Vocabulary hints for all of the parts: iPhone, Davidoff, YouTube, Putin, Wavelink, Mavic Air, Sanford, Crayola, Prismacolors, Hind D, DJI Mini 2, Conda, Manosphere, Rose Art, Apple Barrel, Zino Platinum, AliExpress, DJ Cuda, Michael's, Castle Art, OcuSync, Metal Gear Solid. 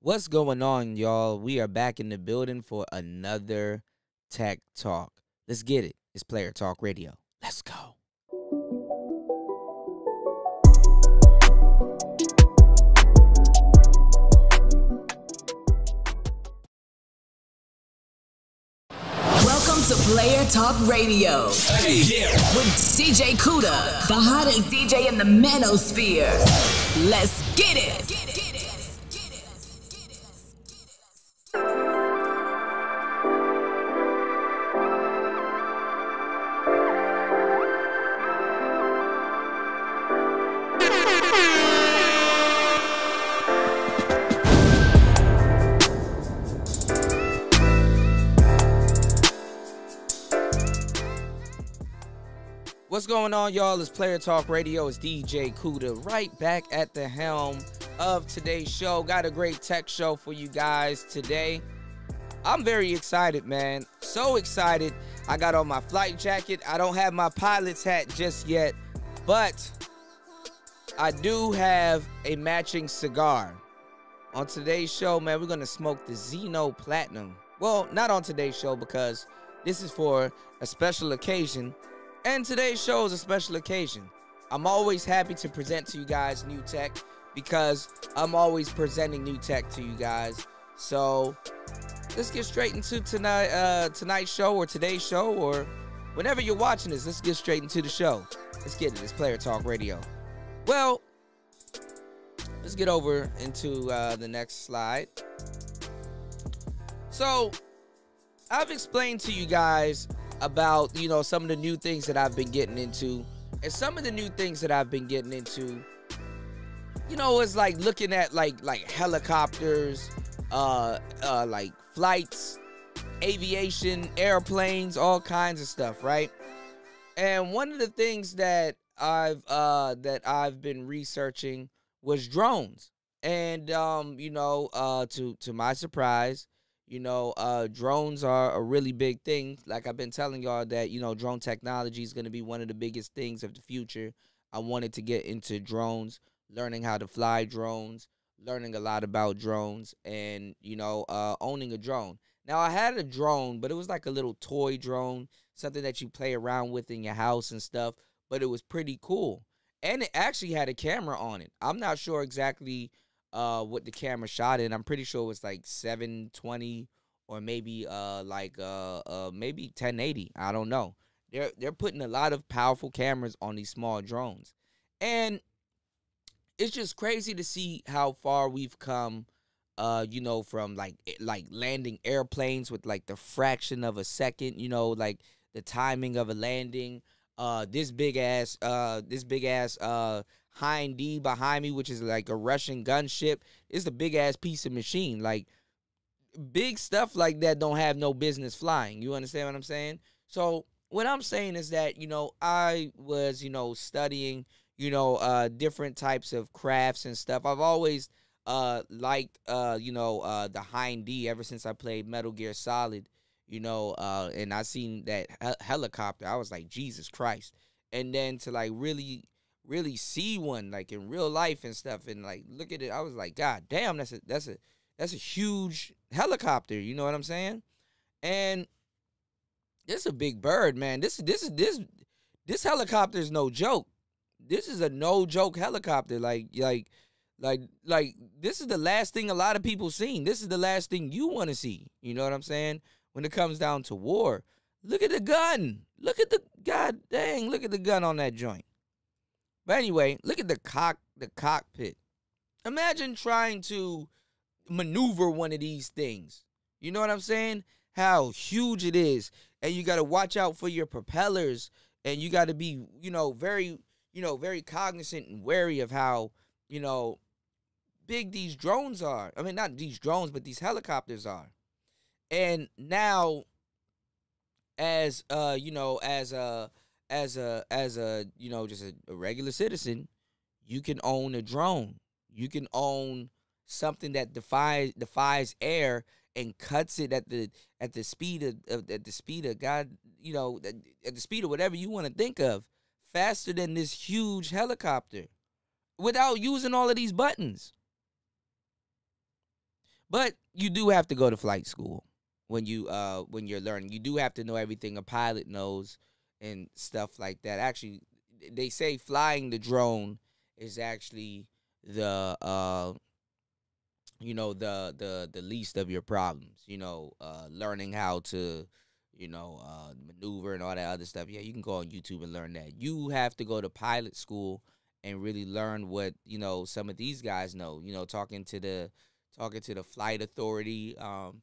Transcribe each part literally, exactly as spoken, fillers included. What's going on, y'all? We are back in the building for another Tech Talk. Let's get it. It's Player Talk Radio. Let's go. Welcome to Player Talk Radio. Hey, yeah. With D J Cuda, the hottest D J in the manosphere. Let's get it. Get it. What's going on, y'all? It's Player Talk Radio. It's D J Cuda right back at the helm of today's show. Got a great tech show for you guys today. I'm very excited, man. So excited. I got on my flight jacket. I don't have my pilot's hat just yet, but I do have a matching cigar. On today's show, man, we're going to smoke the Zino Platinum. Well, not on today's show because this is for a special occasion. And today's show is a special occasion. I'm always happy to present to you guys new tech because I'm always presenting new tech to you guys. So let's get straight into tonight, uh, tonight's show or today's show or whenever you're watching this. Let's get straight into the show. Let's get it. It's Player Talk Radio. Well, let's get over into uh, the next slide. So I've explained to you guys about, you know, some of the new things that I've been getting into. And some of the new things that I've been getting into, you know, it's like looking at like like helicopters, uh, uh, like flights, aviation, airplanes, all kinds of stuff, right? And one of the things that I've uh, that I've been researching was drones. And um, you know, uh, to to my surprise, you know, uh, drones are a really big thing. Like I've been telling y'all that, you know, drone technology is going to be one of the biggest things of the future. I wanted to get into drones, learning how to fly drones, learning a lot about drones, and, you know, uh, owning a drone. Now, I had a drone, but it was like a little toy drone, something that you play around with in your house and stuff. But it was pretty cool. And it actually had a camera on it. I'm not sure exactly Uh, what the camera shot in. I'm pretty sure it was like seven twenty or maybe uh like uh, uh maybe ten eighty. I don't know. They're they're putting a lot of powerful cameras on these small drones, and it's just crazy to see how far we've come. Uh, you know, from like like landing airplanes with like the fraction of a second. You know, like the timing of a landing. Uh, this big ass uh this big ass uh. Hind D behind me, which is like a Russian gunship. It's a big-ass piece of machine. Like, big stuff like that don't have no business flying. You understand what I'm saying? So what I'm saying is that, you know, I was, you know, studying, you know, uh, different types of crafts and stuff. I've always uh, liked, uh, you know, uh, the Hind D ever since I played Metal Gear Solid, you know, uh, and I seen that hel helicopter. I was like, Jesus Christ. And then to, like, really... really see one like in real life and stuff, and like look at it, I was like, God damn, that's a that's a that's a huge helicopter, you know what I'm saying? And this is a big bird, man. This is this is this this helicopter is no joke. This is a no joke helicopter. Like like like like this is the last thing a lot of people seen. This is the last thing you want to see. You know what I'm saying? When it comes down to war. Look at the gun. Look at the god dang, look at the gun on that joint. But anyway, look at the cock, the cockpit. Imagine trying to maneuver one of these things. You know what I'm saying? How huge it is. And you got to watch out for your propellers. And you got to be, you know, very, you know, very cognizant and wary of how, you know, big these drones are. I mean, not these drones, but these helicopters are. And now, as, uh, you know, as a, uh, as a as a you know just a, a regular citizen, you can own a drone. You can own something that defies defies air and cuts it at the at the speed of, of at the speed of God, you know, at, at the speed of whatever you want to think of, faster than this huge helicopter without using all of these buttons. But you do have to go to flight school when you uh when you're learning. You do have to know everything a pilot knows and stuff like that. Actually, they say flying the drone is actually the uh you know the the the least of your problems. You know, uh, learning how to you know uh, maneuver and all that other stuff. Yeah, you can go on YouTube and learn that. You have to go to pilot school and really learn what you know some of these guys know. You know, talking to the talking to the flight authority. Um,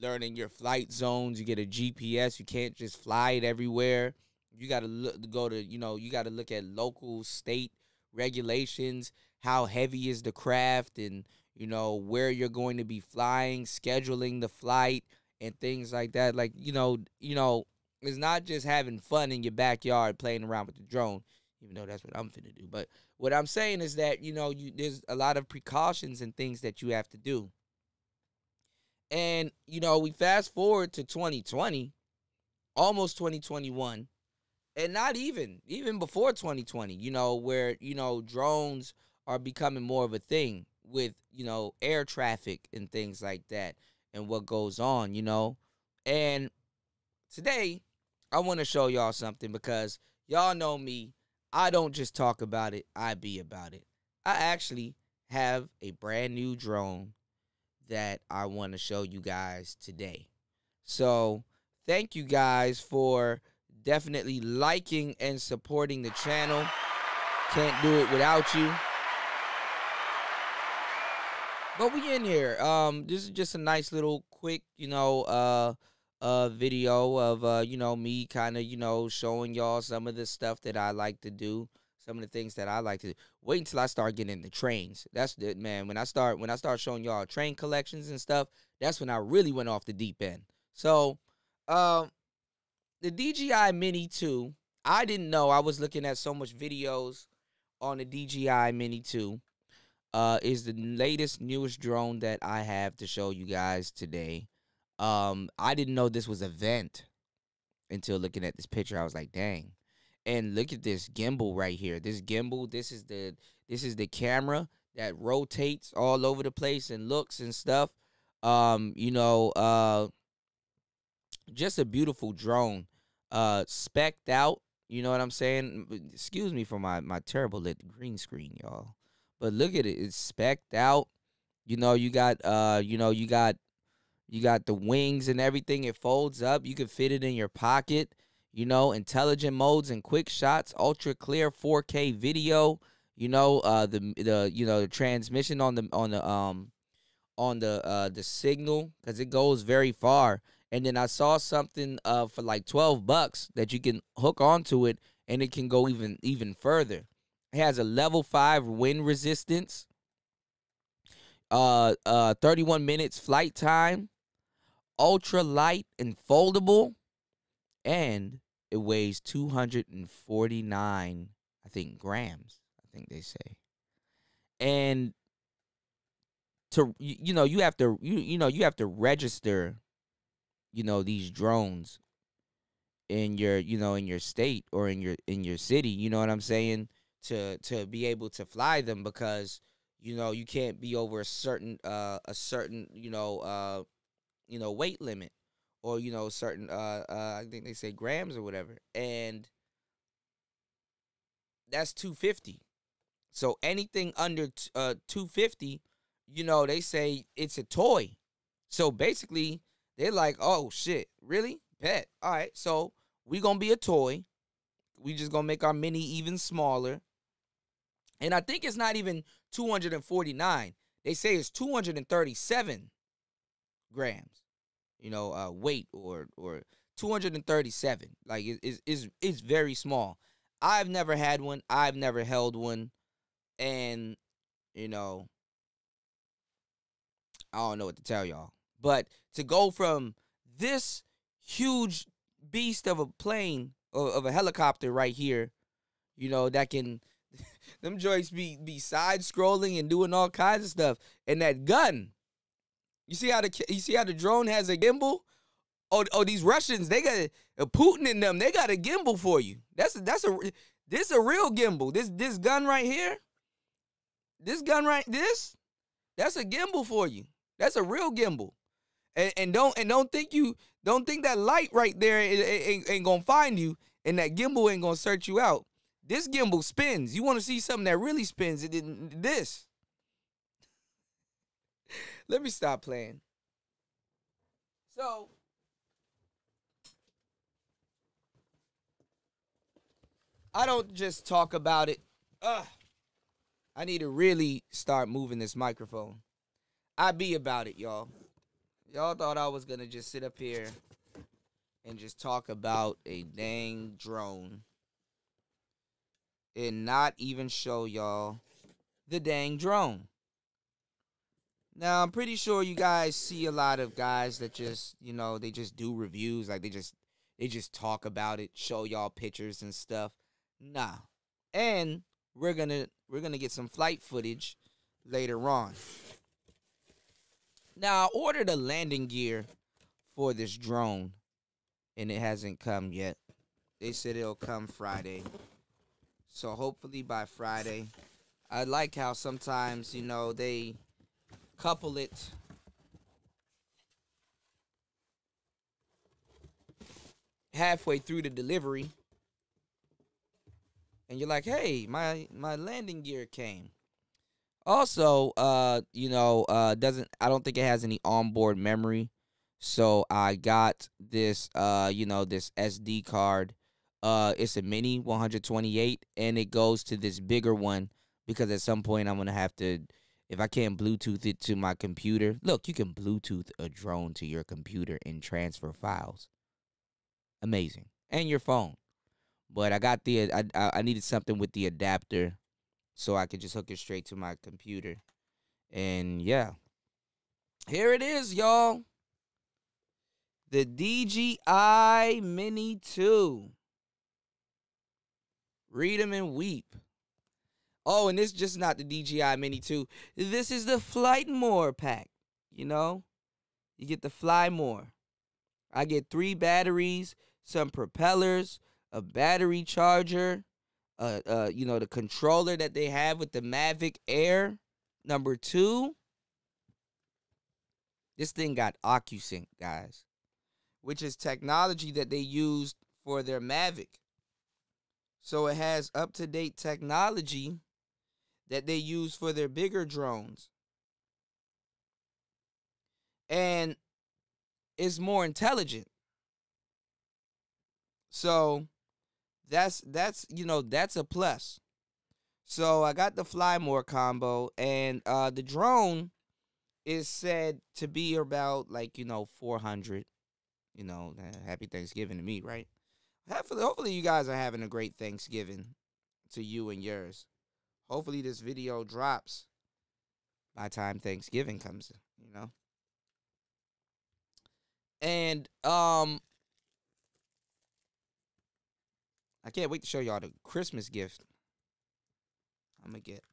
learning your flight zones. You get a G P S. You can't just fly it everywhere. You got to look, go to, you know, you got to look at local state regulations, how heavy is the craft, and, you know, where you're going to be flying, scheduling the flight, and things like that. Like, you know, you know, it's not just having fun in your backyard playing around with the drone, even though that's what I'm finna do. But what I'm saying is that, you know, you, there's a lot of precautions and things that you have to do. And, you know, we fast forward to twenty twenty, almost twenty twenty-one, and not even, even before twenty twenty, you know, where, you know, drones are becoming more of a thing with, you know, air traffic and things like that and what goes on, you know. And today I want to show y'all something because y'all know me. I don't just talk about it. I be about it. I actually have a brand new drone that I want to show you guys today. So thank you guys for definitely liking and supporting the channel. Can't do it without you. But we in here. Um, this is just a nice little quick, you know, uh, uh, video of, uh, you know, me kind of, you know, showing y'all some of the stuff that I like to do. Some of the things that I like to do. Wait until I start getting into trains. That's it, man. When I start when I start showing y'all train collections and stuff, that's when I really went off the deep end. So, um, the D J I Mini two, I didn't know. I was looking at so much videos on the D J I Mini two. Uh, is the latest, newest drone that I have to show you guys today. Um, I didn't know this was a vent until looking at this picture. I was like, dang. And look at this gimbal right here. This gimbal, this is the this is the camera that rotates all over the place and looks and stuff. Um, you know, uh, just a beautiful drone, uh, specked out. You know what I'm saying? Excuse me for my my terrible lit green screen, y'all. But look at it, it's specked out. You know, you got uh, you know, you got you got the wings and everything. It folds up. You can fit it in your pocket. You know, intelligent modes and quick shots, ultra clear four K video. You know, uh, the the you know the transmission on the on the um on the uh, the signal because it goes very far. And then I saw something uh for like twelve bucks that you can hook onto it and it can go even even further. It has a level five wind resistance. Uh, uh, thirty-one minutes flight time, ultra light and foldable, and it weighs two hundred forty-nine, I think, grams, I think they say. And to you know, you have to you you know, you have to register, you know, these drones in your, you know, in your state or in your in your city, you know what I'm saying, to to be able to fly them because, you know, you can't be over a certain uh a certain, you know, uh you know, weight limit. Or, you know, certain, uh, uh, I think they say grams or whatever. And that's two fifty. So anything under t uh, two fifty, you know, they say it's a toy. So basically, they're like, oh, shit, really? Bet. All right, so we're going to be a toy. We just going to make our mini even smaller. And I think it's not even two hundred forty-nine. They say it's two hundred thirty-seven grams. You know, uh, weight or or two hundred thirty-seven. Like it is is is very small. I've never had one. I've never held one, and you know, I don't know what to tell y'all. But to go from this huge beast of a plane or of a helicopter right here, you know, that can them joints be be side scrolling and doing all kinds of stuff, and that gun. You see how the you see how the drone has a gimbal? Oh, oh, these Russians, they got a Putin in them. They got a gimbal for you. That's a, that's a this a real gimbal. This this gun right here. This gun right this. That's a gimbal for you. That's a real gimbal. And, and don't and don't think you don't think that light right there ain't, ain't gonna find you, and that gimbal ain't gonna search you out. This gimbal spins. You want to see something that really spins? It didn't. This. Let me stop playing. So, I don't just talk about it. Ugh. I need to really start moving this microphone. I be about it, y'all. Y'all thought I was going to just sit up here and just talk about a dang drone and not even show y'all the dang drone. Now, I'm pretty sure you guys see a lot of guys that just, you know, they just do reviews. Like, they just, they just talk about it, show y'all pictures and stuff. Nah. And we're going to we're going to get some flight footage later on. Now, I ordered a landing gear for this drone and it hasn't come yet. They said it'll come Friday. So hopefully by Friday. I like how sometimes, you know, they couple it. Halfway through the delivery. And you're like, hey, my my landing gear came. Also, uh, you know, uh, doesn't I don't think it has any onboard memory. So I got this, uh, you know, this S D card. Uh, it's a mini one twenty-eight, and it goes to this bigger one because at some point I'm gonna have to, if I can't Bluetooth it to my computer. Look, you can Bluetooth a drone to your computer and transfer files. Amazing, and your phone. But I got the I I needed something with the adapter, so I could just hook it straight to my computer, and yeah, here it is, y'all. The D J I Mini two. Read them and weep. Oh, and this is just not the D J I Mini two. This is the Flight More pack. You know, you get the Fly More. I get three batteries, some propellers, a battery charger, uh, uh, you know, the controller that they have with the Mavic Air, number two. This thing got OcuSync, guys, which is technology that they used for their Mavic. So it has up-to-date technology that they use for their bigger drones. And it's more intelligent. So That's, that's you know, that's a plus. So I got the Fly More combo, and uh, the drone is said to be about, like, you know, four hundred. You know, happy Thanksgiving to me, right? Hopefully, hopefully you guys are having a great Thanksgiving to you and yours. Hopefully this video drops by the time Thanksgiving comes, you know. And, um... I can't wait to show y'all the Christmas gift I'm going to get.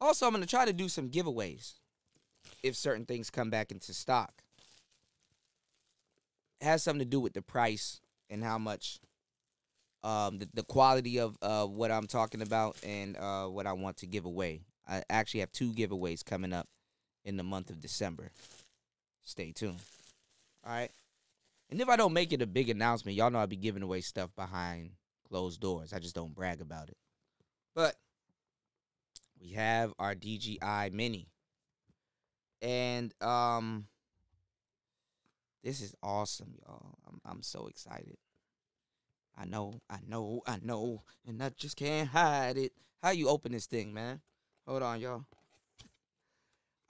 Also, I'm going to try to do some giveaways if certain things come back into stock. It has something to do with the price and how much, um, the, the quality of uh, what I'm talking about and uh, what I want to give away. I actually have two giveaways coming up in the month of December. Stay tuned. All right. And if I don't make it a big announcement, y'all know I'll be giving away stuff behind closed doors. I just don't brag about it. But we have our D J I Mini. And um, this is awesome, y'all. I'm, I'm so excited. I know, I know, I know. And I just can't hide it. How you open this thing, man? Hold on, y'all.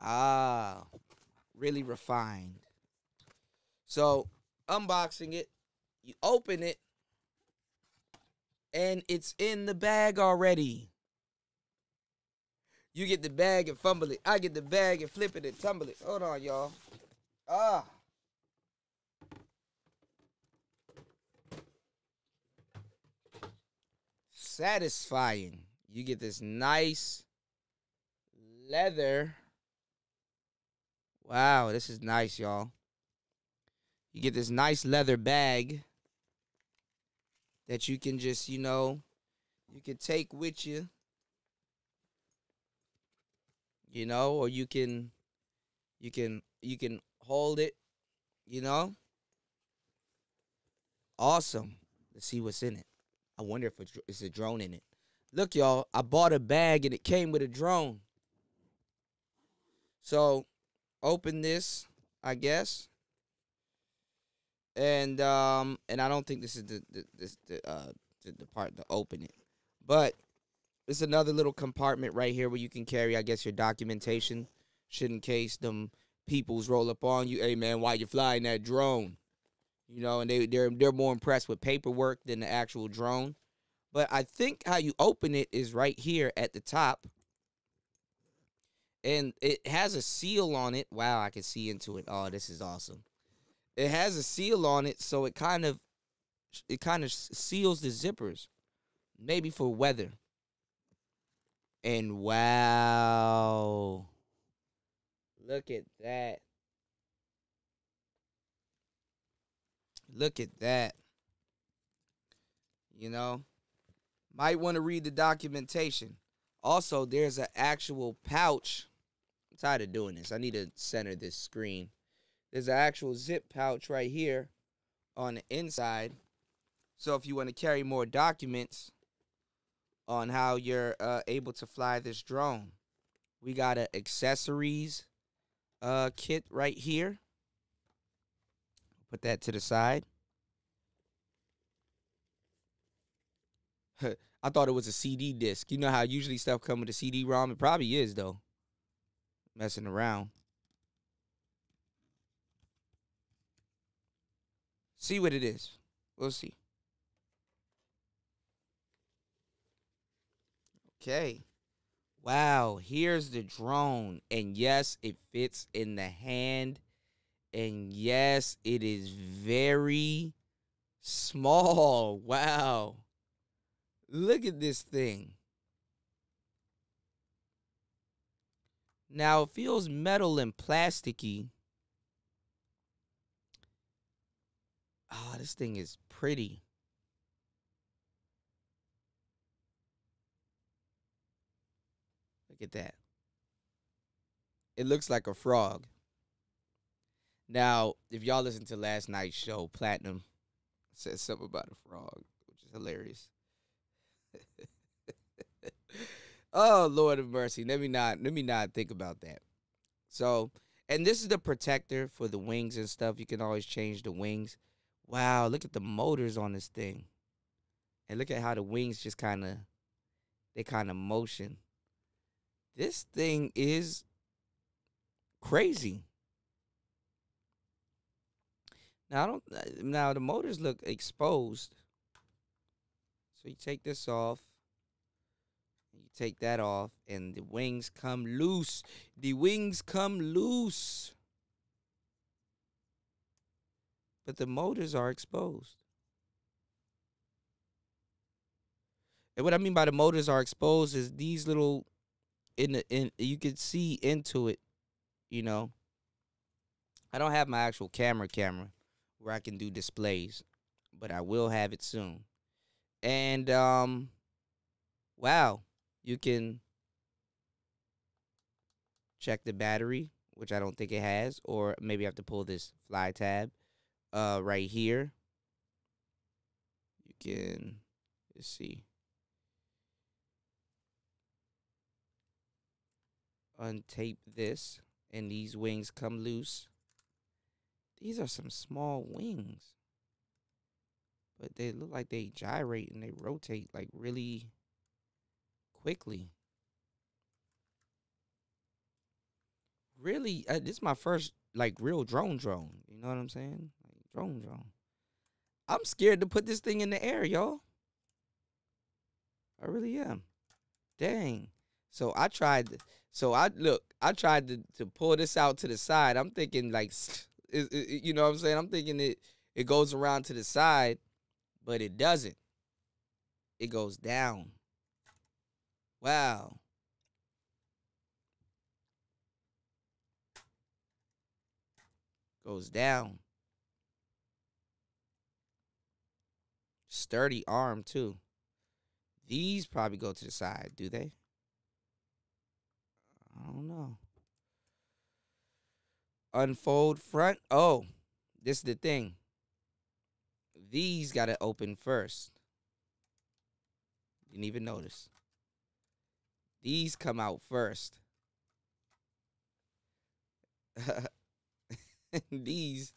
Ah, really refined. So, unboxing it, you open it, and it's in the bag already. You get the bag and fumble it. I get the bag and flip it and tumble it. Hold on, y'all. Ah. Satisfying. You get this nice leather. Wow, this is nice, y'all. You get this nice leather bag that you can just, you know, you can take with you. you know, or you can you can you can hold it, you know. Awesome. Let's see what's in it. I wonder if it's a drone in it. Look, y'all, I bought a bag and it came with a drone. So, open this, I guess. And um, and I don't think this is the the this, the, uh, the the part to open it, but it's another little compartment right here where you can carry, I guess, your documentation, shit, in case them peoples roll up on you. Hey man, why you flying that drone? You know, and they they're they're more impressed with paperwork than the actual drone. But I think how you open it is right here at the top. And it has a seal on it. Wow, I can see into it. Oh, this is awesome. It has a seal on it, so it kind of it kind of seals the zippers, maybe for weather. And wow. Look at that. Look at that. You know, might want to read the documentation. Also, there's an actual pouch. I'm tired of doing this. I need to center this screen. There's an actual zip pouch right here on the inside. So if you want to carry more documents on how you're uh, able to fly this drone. We got an accessories uh, kit right here. Put that to the side. I thought it was a C D disc. You know how usually stuff comes with a C D ROM? It probably is, though. Messing around. See what it is. We'll see. Okay. Wow, here's the drone. And yes, it fits in the hand. And yes, it is very small. Wow. Look at this thing. Now, it feels metal and plasticky. Oh, this thing is pretty. Look at that. It looks like a frog. Now, if y'all listened to last night's show, Platinum said something about a frog, which is hilarious. Oh, Lord of mercy. Let me not let me not think about that. So, and this is the protector for the wings and stuff. You can always change the wings. Wow, look at the motors on this thing. And look at how the wings just kind of, they kind of motion. This thing is crazy. Now, I don't, now the motors look exposed. So you take this off. You take that off, and the wings come loose. The wings come loose. But the motors are exposed. And what I mean by the motors are exposed is these little in the in you can see into it, you know. I don't have my actual camera camera where I can do displays, but I will have it soon. And um wow, you can check the battery, which I don't think it has, or maybe I have to pull this fly tab. Uh, right here, you can, let's see, untape this, and these wings come loose. These are some small wings, but they look like they gyrate and they rotate, like, really quickly. Really, uh, this is my first, like, real drone drone, you know what I'm saying? Drone, drone. I'm scared to put this thing in the air, y'all. I really am. Dang. So I tried. To, so I look. I tried to, to pull this out to the side. I'm thinking like, it, it, you know what I'm saying. I'm thinking it it goes around to the side, but it doesn't. It goes down. Wow. Goes down. Sturdy arm, too. These probably go to the side, do they? I don't know. Unfold front. Oh, this is the thing. These got to open first. Didn't even notice. These come out first. These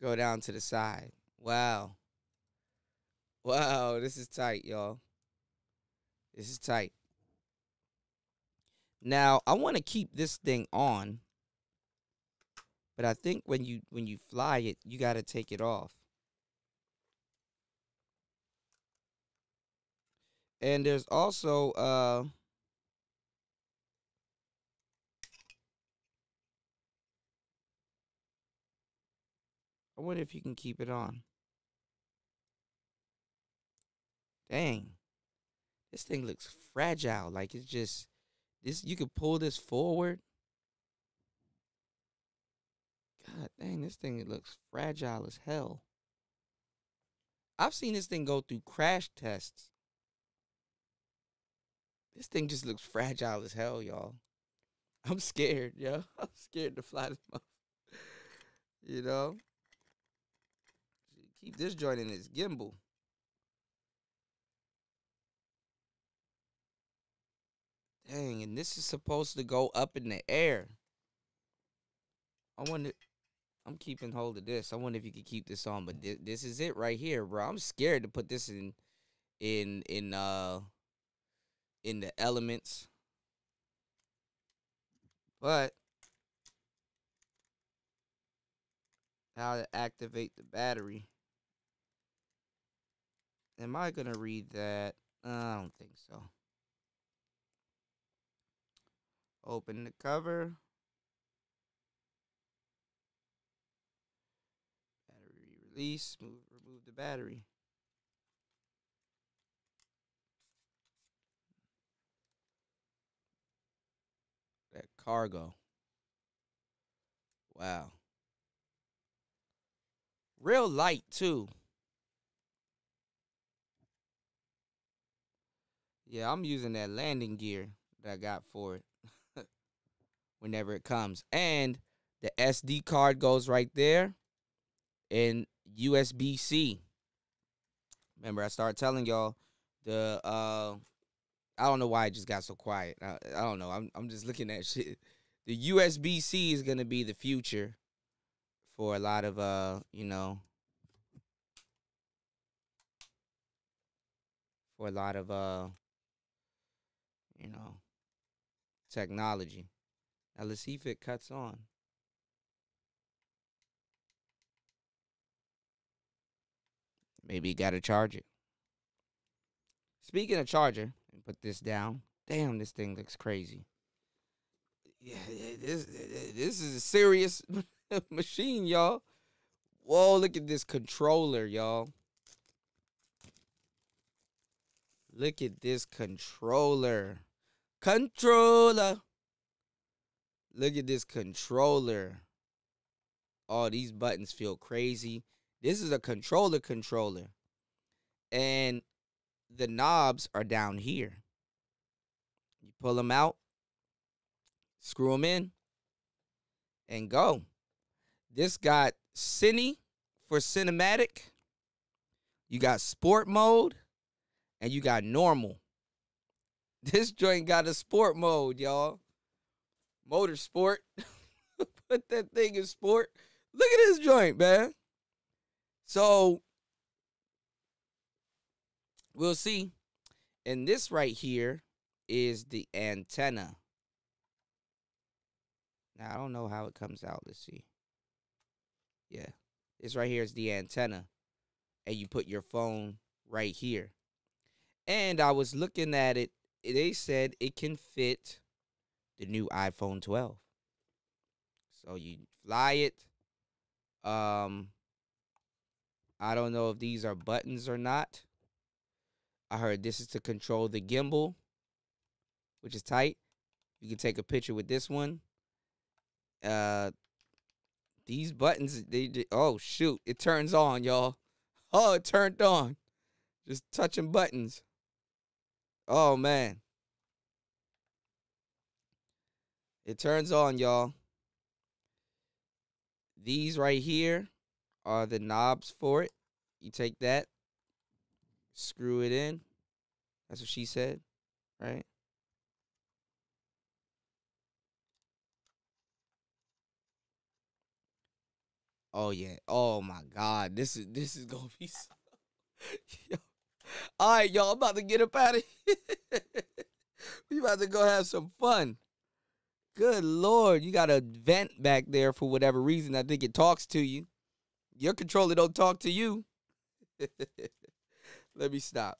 go down to the side. Wow. Wow, this is tight, y'all. This is tight. Now, I want to keep this thing on. But I think when you when you fly it, you got to take it off. And there's also uh I wonder if you can keep it on. Dang. This thing looks fragile. Like it's just this you could pull this forward. God dang, this thing looks fragile as hell. I've seen this thing go through crash tests. This thing just looks fragile as hell, y'all. I'm scared, yo. I'm scared to fly this motherfucker. You know? Keep this joint in its gimbal. Dang, and this is supposed to go up in the air. I wonder... I'm keeping hold of this. I wonder if you could keep this on, but th this is it right here, bro. I'm scared to put this in... In... In, uh... in the elements, but how to activate the battery. Am I gonna read that? Uh, I don't think so. Open the cover. Battery release, move, remove the battery. That cargo. Wow. Real light, too. Yeah, I'm using that landing gear that I got for it whenever it comes. And the S D card goes right there and U S B C. Remember, I started telling y'all the... uh. I don't know why it just got so quiet. I, I don't know. I'm I'm just looking at shit. The U S B C is gonna be the future for a lot of uh you know for a lot of uh you know technology. Now let's see if it cuts on. Maybe you gotta charge it. Speaking of charger. Put this down. Damn, this thing looks crazy. Yeah, this this is a serious machine, y'all. Whoa, look at this controller, y'all. Look at this controller. Controller. Look at this controller. Oh, these buttons feel crazy. This is a controller controller. And the knobs are down here. You pull them out, screw them in, and go. This got Cine for cinematic. You got sport mode, and you got normal. This joint got a sport mode, y'all. Motorsport. Put that thing in sport. Look at this joint, man. So... we'll see. And this right here is the antenna. Now, I don't know how it comes out. Let's see. Yeah. This right here is the antenna. And you put your phone right here. And I was looking at it. They said it can fit the new iPhone twelve. So you fly it. Um, I don't know if these are buttons or not. I heard this is to control the gimbal, which is tight. You can take a picture with this one. Uh, these buttons, they, they oh, shoot. It turns on, y'all. Oh, it turned on. Just touching buttons. Oh, man. It turns on, y'all. These right here are the knobs for it. You take that, screw it in. That's what she said, right? Oh yeah. Oh my God. This is this is gonna be so yo. All right, y'all, I'm about to get up out of here. We about to go have some fun. Good Lord. You got a vent back there for whatever reason. I think it talks to you. Your controller don't talk to you. Let me stop.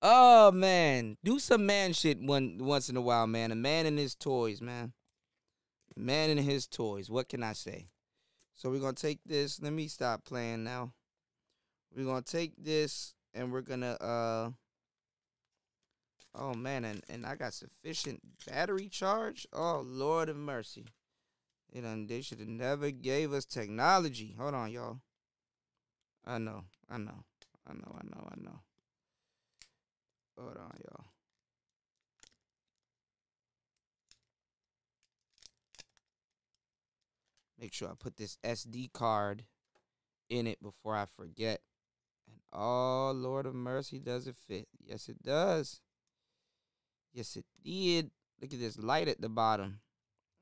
Oh man. Do some man shit one once in a while, man. A man and his toys, man. Man and his toys. What can I say? So we're going to take this. Let me stop playing now. We're going to take this and we're going to, uh, oh man, and, and I got sufficient battery charge. Oh, Lord of mercy. They, done, they should have never gave us technology. Hold on, y'all. I know, I know, I know, I know, I know. Hold on, y'all. Make sure I put this S D card in it before I forget. And oh, Lord of mercy, does it fit? Yes, it does. Yes, it did. Look at this light at the bottom.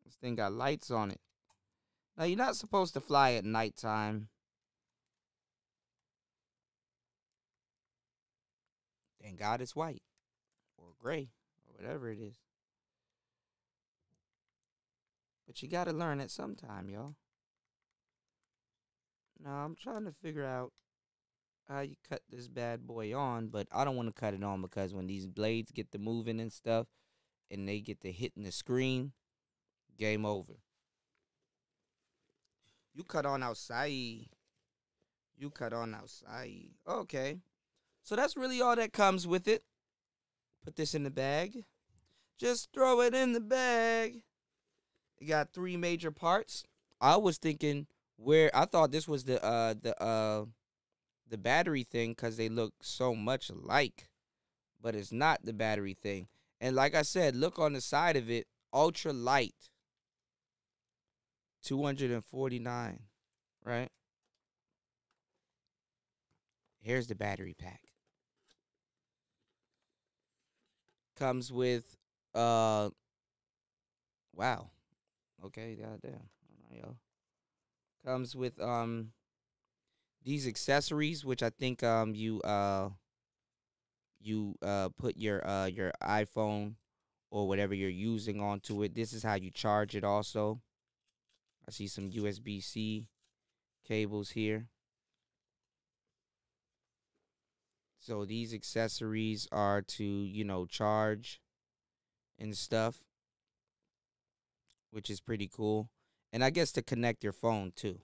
This thing got lights on it. Now, you're not supposed to fly at nighttime. Thank God it's white or gray or whatever it is. But you gotta learn at some time, y'all. Now, I'm trying to figure out how you cut this bad boy on, but I don't want to cut it on because when these blades get to moving and stuff and they get to hitting the screen, game over. You cut on outside. You cut on outside. Okay. So that's really all that comes with it. Put this in the bag. Just throw it in the bag. It got three major parts. I was thinking where I thought this was the uh the uh the battery thing because they look so much alike, but it's not the battery thing. And like I said, look on the side of it, ultra light. two hundred forty-nine, right? Here's the battery pack. Comes with uh wow. Okay, goddamn. Yo. Comes with um these accessories, which I think um you uh you uh put your uh your iPhone or whatever you're using onto it. This is how you charge it also. I see some U S B C cables here. So these accessories are to, you know, charge and stuff, which is pretty cool. And I guess to connect your phone too.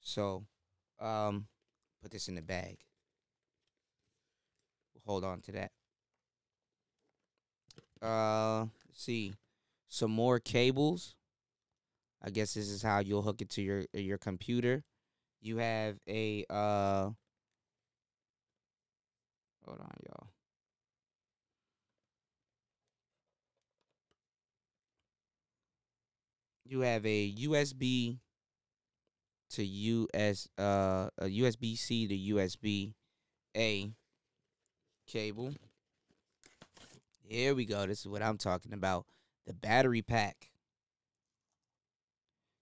So, um, put this in the bag. We'll hold on to that. Uh, let's see, some more cables. I guess this is how you'll hook it to your your computer. You have a uh. Hold on, y'all. You have a U S B to U S uh a U S B C to U S B A cable. Here we go. This is what I'm talking about. The battery pack.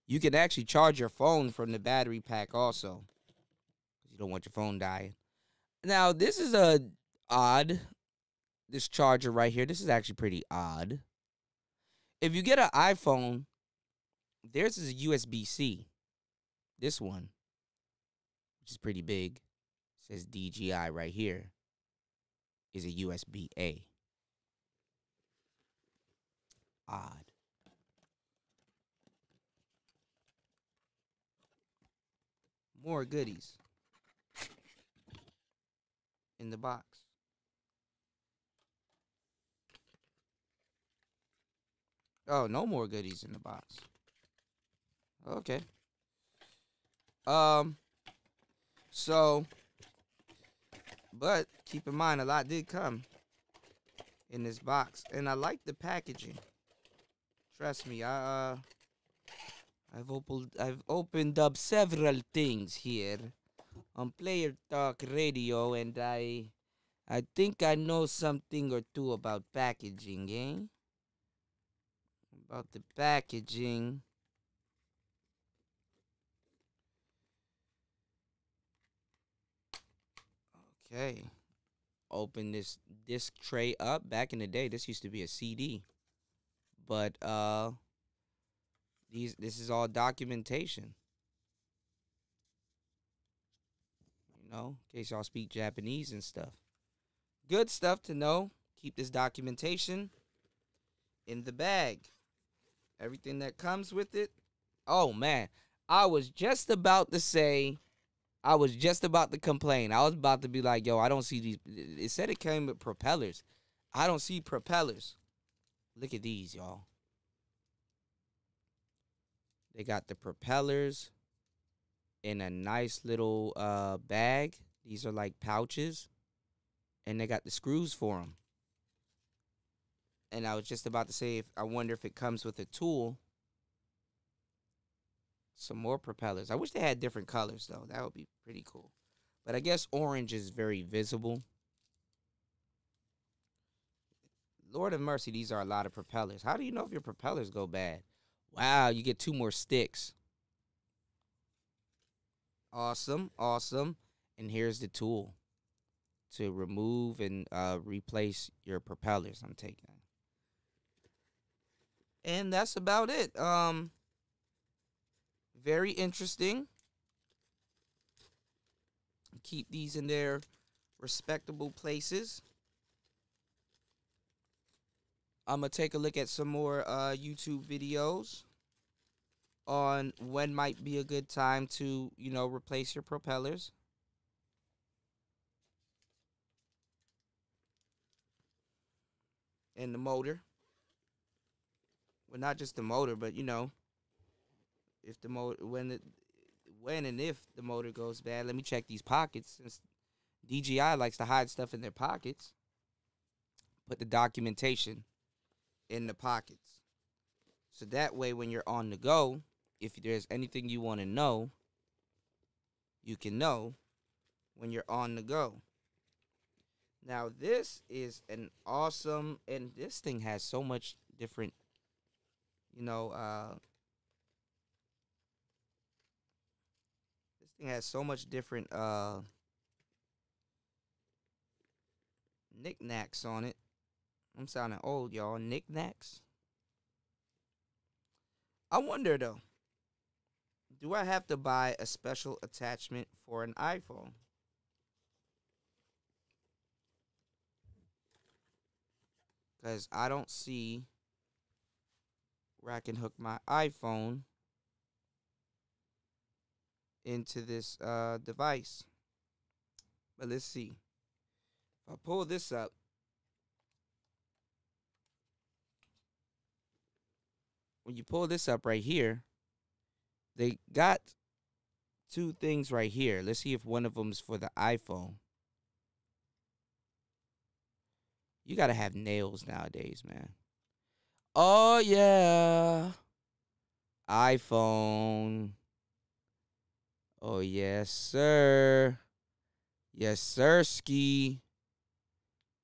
You can actually charge your phone from the battery pack also. You don't want your phone dying. Now, this is a odd this charger right here. This is actually pretty odd. If you get an iPhone, theirs is a U S B C. This one, which is pretty big, says D J I right here, is a U S B A. Odd. More goodies in the box. Oh, no more goodies in the box. Okay. Um, so, but keep in mind, a lot did come in this box. And I like the packaging. Trust me, I, uh, I've opened I've opened up several things here on Player Talk Radio, and I I think I know something or two about packaging, eh? About the packaging. Okay. Open this disc tray up. Back in the day, this used to be a C D. But uh these this is all documentation. You know, in case y'all speak Japanese and stuff. Good stuff to know. Keep this documentation in the bag. Everything that comes with it. Oh man, I was just about to say I was just about to complain. I was about to be like, yo, I don't see these. It said it came with propellers. I don't see propellers. Look at these, y'all. They got the propellers in a nice little uh, bag. These are like pouches. And they got the screws for them. And I was just about to say, if I wonder if it comes with a tool. Some more propellers. I wish they had different colors, though. That would be pretty cool. But I guess orange is very visible. Lord of mercy, these are a lot of propellers. How do you know if your propellers go bad? Wow, you get two more sticks. Awesome, awesome. And here's the tool to remove and uh, replace your propellers. I'm taking that. And that's about it. Um... Very interesting. Keep these in their respectable places. I'm going to take a look at some more uh, YouTube videos on when might be a good time to, you know, replace your propellers. And the motor. Well, not just the motor, but, you know, If the motor, when, the, when and if the motor goes bad, let me check these pockets. Since D J I likes to hide stuff in their pockets, put the documentation in the pockets. So that way, when you're on the go, if there's anything you want to know, you can know when you're on the go. Now, this is an awesome, and this thing has so much different, you know, uh, has so much different uh, knickknacks on it. I'm sounding old, y'all. Knickknacks. I wonder, though, do I have to buy a special attachment for an iPhone? Because I don't see where I can hook my iPhone into this uh, device. But let's see. If I pull this up, when you pull this up right here, they got two things right here. Let's see if one of them's for the iPhone. You gotta have nails nowadays, man. Oh yeah, iPhone. Oh, yes, sir. Yes, sir, Ski.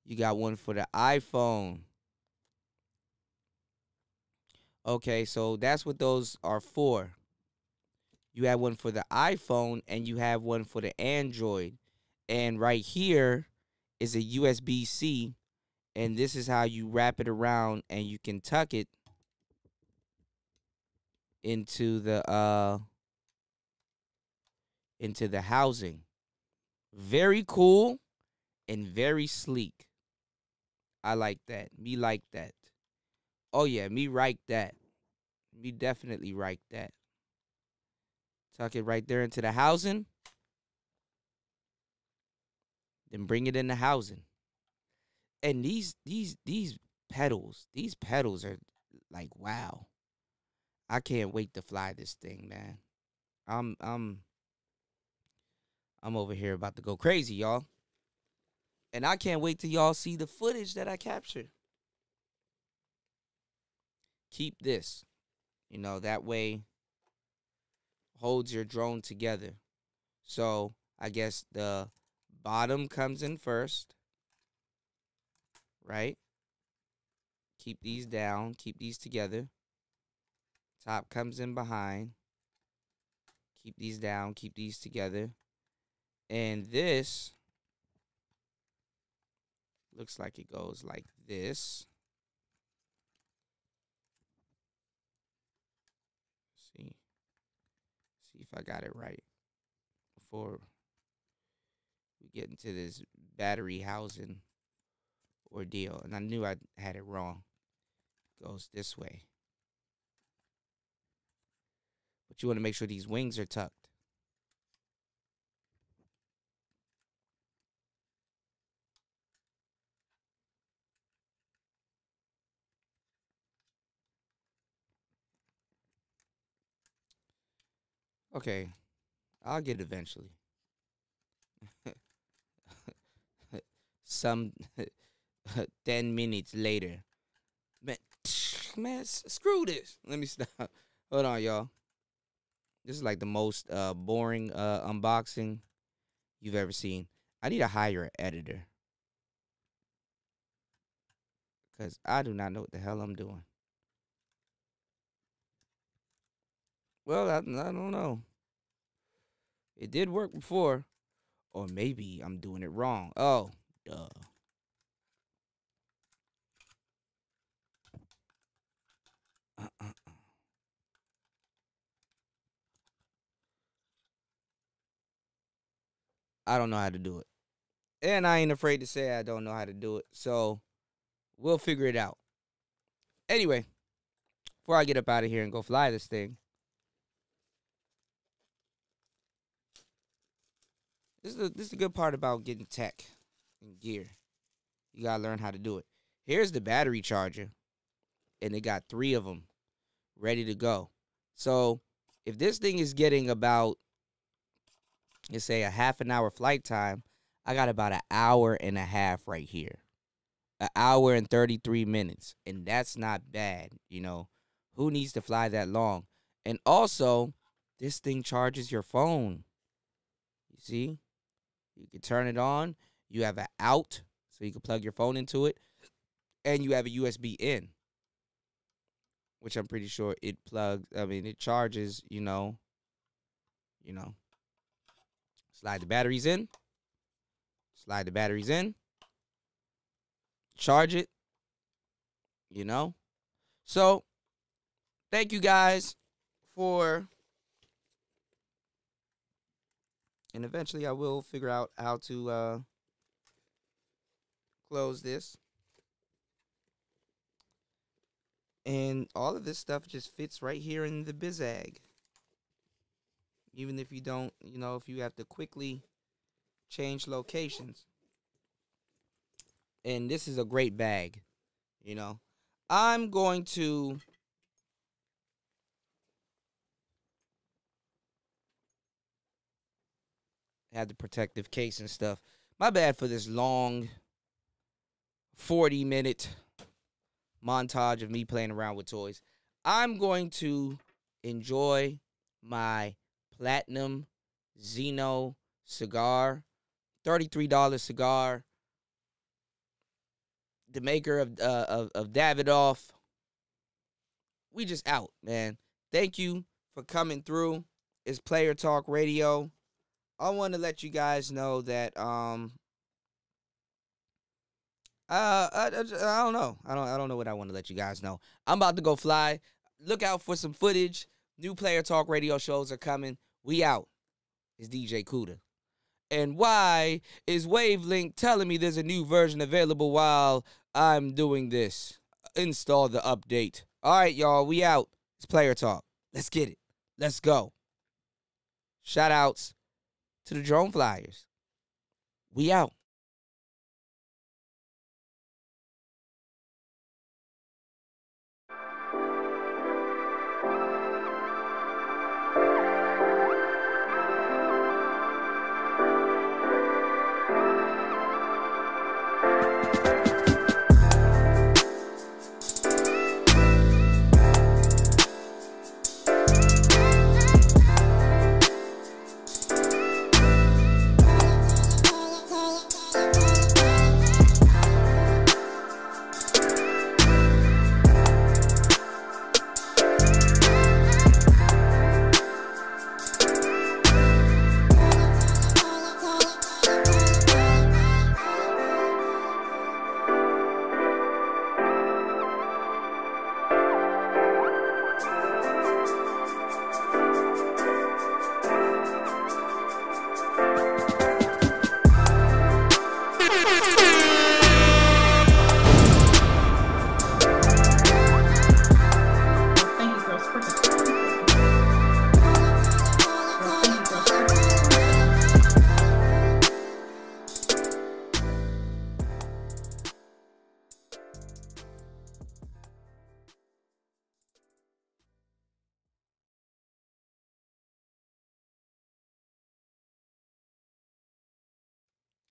You got one for the iPhone. Okay, so that's what those are for. You have one for the iPhone, and you have one for the Android. And right here is a U S B C, and this is how you wrap it around, and you can tuck it into the... uh. into the housing. Very cool and very sleek. I like that. Me like that. Oh yeah, me like that. Me definitely like that. Tuck it right there into the housing. Then bring it in the housing. And these these these pedals, these pedals are like, wow. I can't wait to fly this thing, man. I'm I'm I'm over here about to go crazy, y'all. And I can't wait till y'all see the footage that I captured. keep this. You know, that way holds your drone together. So I guess the bottom comes in first, right? Keep these down, keep these together. Top comes in behind. Keep these down, keep these together. And this looks like it goes like this. See, see if I got it right before we get into this battery housing ordeal. And I knew I had it wrong. It goes this way. But you want to make sure these wings are tucked. Okay, I'll get it eventually. Some ten minutes later. Man, man, screw this. Let me stop. Hold on, y'all. This is like the most uh, boring uh, unboxing you've ever seen. I need to hire an editor. Because I do not know what the hell I'm doing. Well, I, I don't know. It did work before. Or maybe I'm doing it wrong. Oh, duh. Uh-uh. I don't know how to do it. And I ain't afraid to say I don't know how to do it. So, we'll figure it out. Anyway, before I get up out of here and go fly this thing, This is, the, this is the good part about getting tech and gear. You got to learn how to do it. Here's the battery charger. And they got three of them ready to go. So if this thing is getting about, let's say, a half an hour flight time, I got about an hour and a half right here. An hour and thirty-three minutes. And that's not bad, you know. Who needs to fly that long? And also, this thing charges your phone. You see? You can turn it on. You have an out, so you can plug your phone into it. And you have a U S B in, which I'm pretty sure it plugs. I mean, it charges, you know, you know. Slide the batteries in. Slide the batteries in. Charge it, you know. So, thank you guys for... And eventually I will figure out how to uh, close this. And all of this stuff just fits right here in the bizag. Even if you don't, you know, if you have to quickly change locations. And this is a great bag, you know. I'm going to... had the protective case and stuff. My bad for this long forty minute montage of me playing around with toys. I'm going to enjoy my Platinum Zino cigar. thirty-three dollar cigar. The maker of, uh, of, of Davidoff. We just out, man. Thank you for coming through. It's Player Talk Radio. I want to let you guys know that um uh I, I, I don't know. I don't I don't know what I want to let you guys know. I'm about to go fly. Look out for some footage. New Player Talk Radio shows are coming. We out. It's D J Cuda. And why is Wavelink telling me there's a new version available while I'm doing this? Install the update. All right, y'all, we out. It's Player Talk. Let's get it. Let's go. Shout outs to the drone flyers. We out.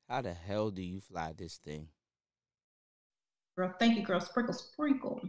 How the hell do you fly this thing? Girl, thank you, girl. Sprinkle, sprinkle.